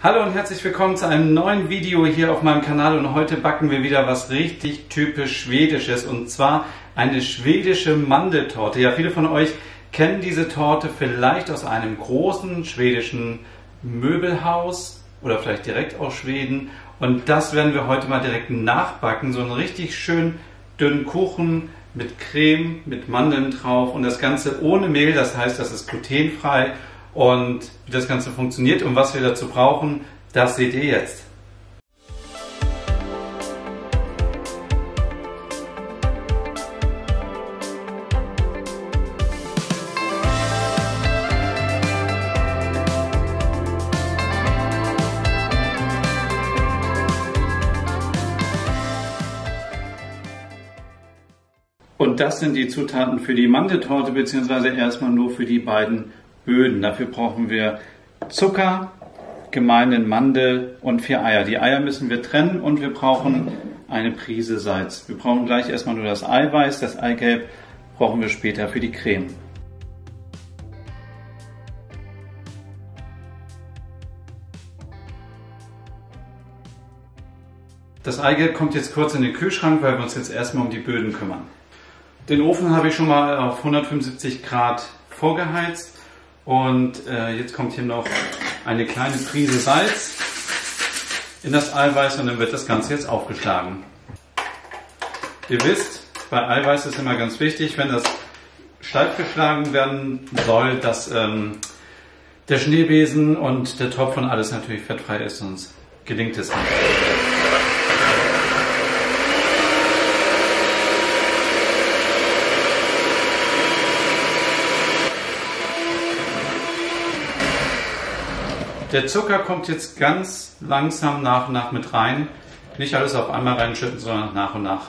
Hallo und herzlich willkommen zu einem neuen Video hier auf meinem Kanal, und heute backen wir wieder was richtig typisch Schwedisches, und zwar eine schwedische Mandeltorte. Ja, viele von euch kennen diese Torte vielleicht aus einem großen schwedischen Möbelhaus oder vielleicht direkt aus Schweden, und das werden wir heute mal direkt nachbacken. So einen richtig schönen dünnen Kuchen mit Creme, mit Mandeln drauf und das Ganze ohne Mehl, das heißt, das ist glutenfrei. Und wie das Ganze funktioniert und was wir dazu brauchen, das seht ihr jetzt. Und das sind die Zutaten für die Mandeltorte, beziehungsweise erstmal nur für die beiden Böden. Dafür brauchen wir Zucker, gemahlenen Mandel und 4 Eier. Die Eier müssen wir trennen und wir brauchen eine Prise Salz. Wir brauchen gleich erstmal nur das Eiweiß, das Eigelb brauchen wir später für die Creme. Das Eigelb kommt jetzt kurz in den Kühlschrank, weil wir uns jetzt erstmal um die Böden kümmern. Den Ofen habe ich schon mal auf 175 Grad vorgeheizt. Und jetzt kommt hier noch eine kleine Prise Salz in das Eiweiß und dann wird das Ganze jetzt aufgeschlagen. Ihr wisst, bei Eiweiß ist immer ganz wichtig, wenn das steif geschlagen werden soll, dass der Schneebesen und der Topf und alles natürlich fettfrei ist, sonst gelingt es nicht. Der Zucker kommt jetzt ganz langsam nach und nach mit rein. Nicht alles auf einmal reinschütten, sondern nach und nach.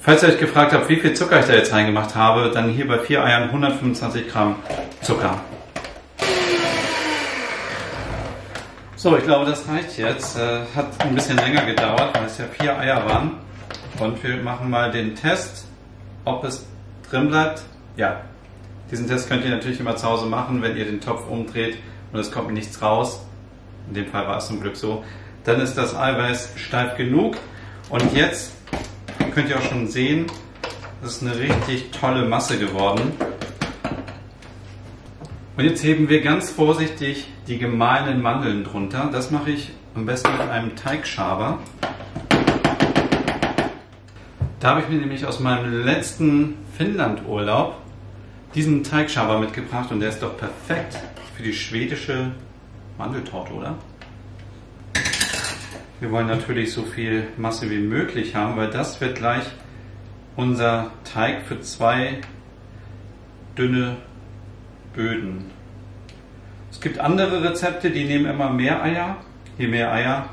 Falls ihr euch gefragt habt, wie viel Zucker ich da jetzt reingemacht habe, dann hier bei 4 Eiern 125 Gramm Zucker. So, ich glaube, das reicht jetzt. Hat ein bisschen länger gedauert, weil es ja 4 Eier waren. Und wir machen mal den Test, ob es drin bleibt. Ja, diesen Test könnt ihr natürlich immer zu Hause machen, wenn ihr den Topf umdreht und es kommt nichts raus. In dem Fall war es zum Glück so. Dann ist das Eiweiß steif genug. Und jetzt könnt ihr auch schon sehen, das ist eine richtig tolle Masse geworden. Und jetzt heben wir ganz vorsichtig die gemahlenen Mandeln drunter. Das mache ich am besten mit einem Teigschaber. Da habe ich mir nämlich aus meinem letzten Finnland-Urlaub diesen Teigschaber mitgebracht und der ist doch perfekt für die schwedische Mandeltorte, oder? Wir wollen natürlich so viel Masse wie möglich haben, weil das wird gleich unser Teig für zwei dünne Böden. Es gibt andere Rezepte, die nehmen immer mehr Eier. Je mehr Eier,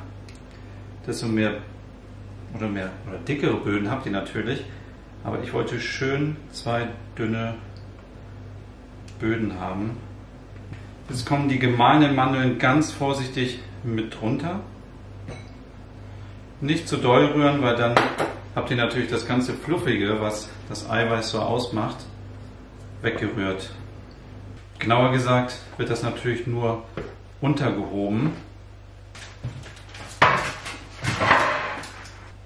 desto mehr oder dickere Böden habt ihr natürlich, aber ich wollte schön zwei dünne Böden haben. Jetzt kommen die gemahlenen Mandeln ganz vorsichtig mit drunter. Nicht zu doll rühren, weil dann habt ihr natürlich das ganze Fluffige, was das Eiweiß so ausmacht, weggerührt. Genauer gesagt wird das natürlich nur untergehoben.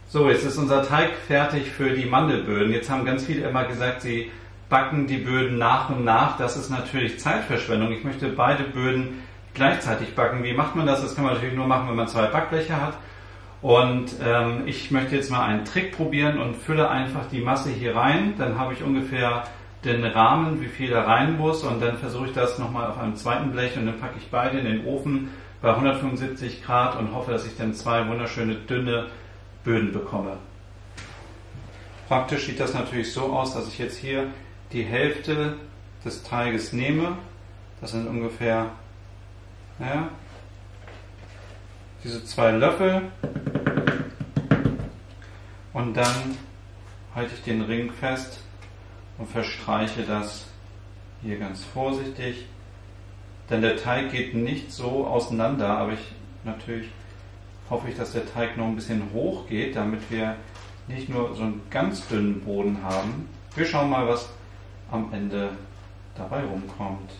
So, jetzt ist unser Teig fertig für die Mandelböden. Jetzt haben ganz viele immer gesagt, sie backen die Böden nach und nach. Das ist natürlich Zeitverschwendung. Ich möchte beide Böden gleichzeitig backen. Wie macht man das? Das kann man natürlich nur machen, wenn man zwei Backbleche hat. Und ich möchte jetzt mal einen Trick probieren und fülle einfach die Masse hier rein. Dann habe ich ungefähr den Rahmen, wie viel da rein muss. Und dann versuche ich das nochmal auf einem zweiten Blech und dann packe ich beide in den Ofen bei 175 Grad und hoffe, dass ich dann zwei wunderschöne, dünne Böden bekomme. Praktisch sieht das natürlich so aus, dass ich jetzt hier die Hälfte des Teiges nehme. Das sind ungefähr diese 2 Löffel. Und dann halte ich den Ring fest und verstreiche das hier ganz vorsichtig. Denn der Teig geht nicht so auseinander, aber ich natürlich hoffe ich, dass der Teig noch ein bisschen hoch geht, damit wir nicht nur so einen ganz dünnen Boden haben. Wir schauen mal, was am Ende dabei rumkommt.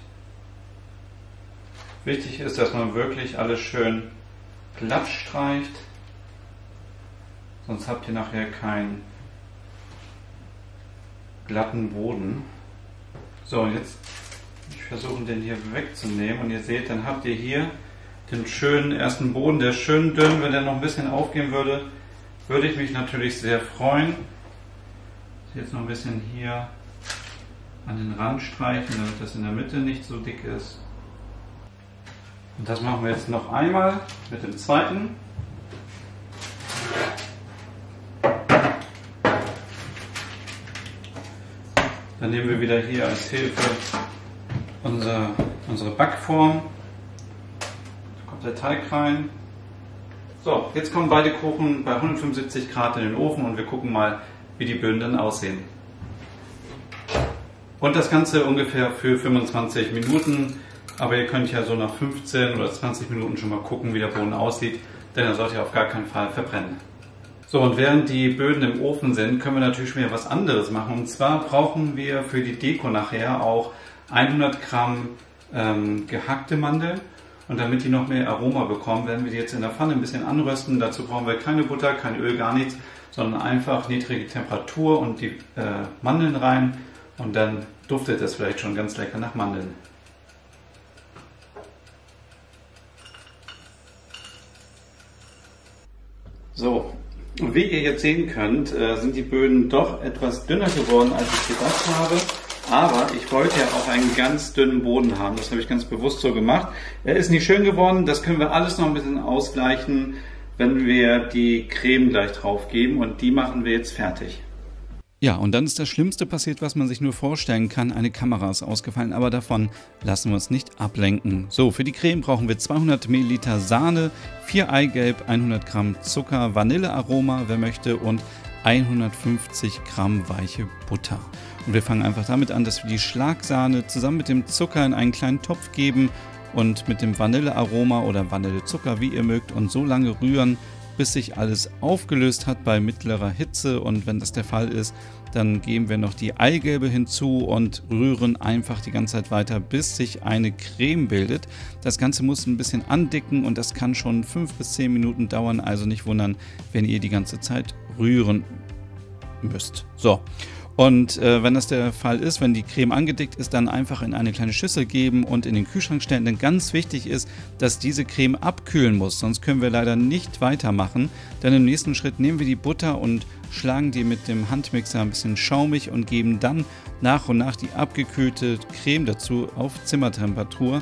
Wichtig ist, dass man wirklich alles schön glatt streicht, sonst habt ihr nachher keinen glatten Boden. So, und jetzt versuchen den hier wegzunehmen, und ihr seht, dann habt ihr hier den schönen ersten Boden, der ist schön dünn. Wenn der noch ein bisschen aufgehen würde, würde ich mich natürlich sehr freuen. Jetzt noch ein bisschen hier an den Rand streichen, damit das in der Mitte nicht so dick ist. Und das machen wir jetzt noch einmal mit dem zweiten. Dann nehmen wir wieder hier als Hilfe unsere Backform. Da kommt der Teig rein. So, jetzt kommen beide Kuchen bei 175 Grad in den Ofen und wir gucken mal, wie die Böden dann aussehen. Und das Ganze ungefähr für 25 Minuten. Aber ihr könnt ja so nach 15 oder 20 Minuten schon mal gucken, wie der Boden aussieht, denn er sollte ja auf gar keinen Fall verbrennen. So, und während die Böden im Ofen sind, können wir natürlich schon wieder was anderes machen. Und zwar brauchen wir für die Deko nachher auch 100 Gramm gehackte Mandeln. Und damit die noch mehr Aroma bekommen, werden wir die jetzt in der Pfanne ein bisschen anrösten. Dazu brauchen wir keine Butter, kein Öl, gar nichts, sondern einfach niedrige Temperatur und die Mandeln rein. Und dann duftet es vielleicht schon ganz lecker nach Mandeln. So, und wie ihr jetzt sehen könnt, sind die Böden doch etwas dünner geworden, als ich gedacht habe. Aber ich wollte ja auch einen ganz dünnen Boden haben. Das habe ich ganz bewusst so gemacht. Er ist nicht schön geworden. Das können wir alles noch ein bisschen ausgleichen, wenn wir die Creme gleich drauf geben. Und die machen wir jetzt fertig. Ja, und dann ist das Schlimmste passiert, was man sich nur vorstellen kann. Eine Kamera ist ausgefallen, aber davon lassen wir uns nicht ablenken. So, für die Creme brauchen wir 200 Milliliter Sahne, 4 Eigelb, 100 Gramm Zucker, Vanillearoma, wer möchte, und 150 Gramm weiche Butter. Und wir fangen einfach damit an, dass wir die Schlagsahne zusammen mit dem Zucker in einen kleinen Topf geben und mit dem Vanillearoma oder Vanillezucker, wie ihr mögt, und so lange rühren, bis sich alles aufgelöst hat bei mittlerer Hitze. Und wenn das der Fall ist, dann geben wir noch die Eigelbe hinzu und rühren einfach die ganze Zeit weiter, bis sich eine Creme bildet. Das Ganze muss ein bisschen andicken und das kann schon 5 bis 10 Minuten dauern. Also nicht wundern, wenn ihr die ganze Zeit rühren müsst. So. Und wenn das der Fall ist, wenn die Creme angedickt ist, dann einfach in eine kleine Schüssel geben und in den Kühlschrank stellen. Denn ganz wichtig ist, dass diese Creme abkühlen muss, sonst können wir leider nicht weitermachen. Denn im nächsten Schritt nehmen wir die Butter und schlagen die mit dem Handmixer ein bisschen schaumig und geben dann nach und nach die abgekühlte Creme dazu auf Zimmertemperatur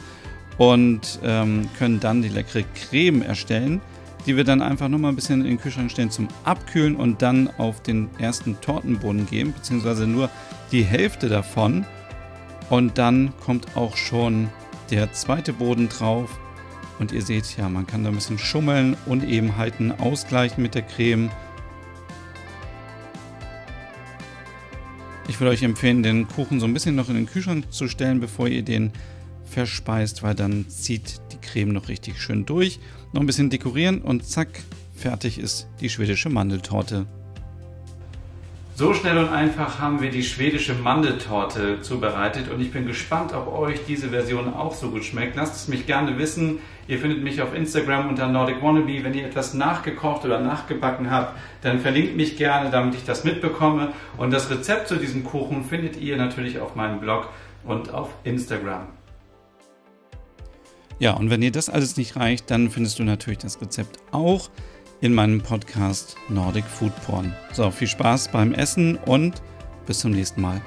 und können dann die leckere Creme erstellen, die wir dann einfach nochmal ein bisschen in den Kühlschrank stellen zum Abkühlen und dann auf den ersten Tortenboden geben, beziehungsweise nur die Hälfte davon. Und dann kommt auch schon der zweite Boden drauf. Und ihr seht ja, man kann da ein bisschen schummeln, Unebenheiten ausgleichen mit der Creme. Ich würde euch empfehlen, den Kuchen so ein bisschen noch in den Kühlschrank zu stellen, bevor ihr den verspeist, weil dann zieht die Creme noch richtig schön durch. Noch ein bisschen dekorieren und zack, fertig ist die schwedische Mandeltorte. So schnell und einfach haben wir die schwedische Mandeltorte zubereitet und ich bin gespannt, ob euch diese Version auch so gut schmeckt. Lasst es mich gerne wissen. Ihr findet mich auf Instagram unter NordicWannabe. Wenn ihr etwas nachgekocht oder nachgebacken habt, dann verlinkt mich gerne, damit ich das mitbekomme. Und das Rezept zu diesem Kuchen findet ihr natürlich auf meinem Blog und auf Instagram. Ja, und wenn dir das alles nicht reicht, dann findest du natürlich das Rezept auch in meinem Podcast Nordic Foodporn. So, viel Spaß beim Essen und bis zum nächsten Mal.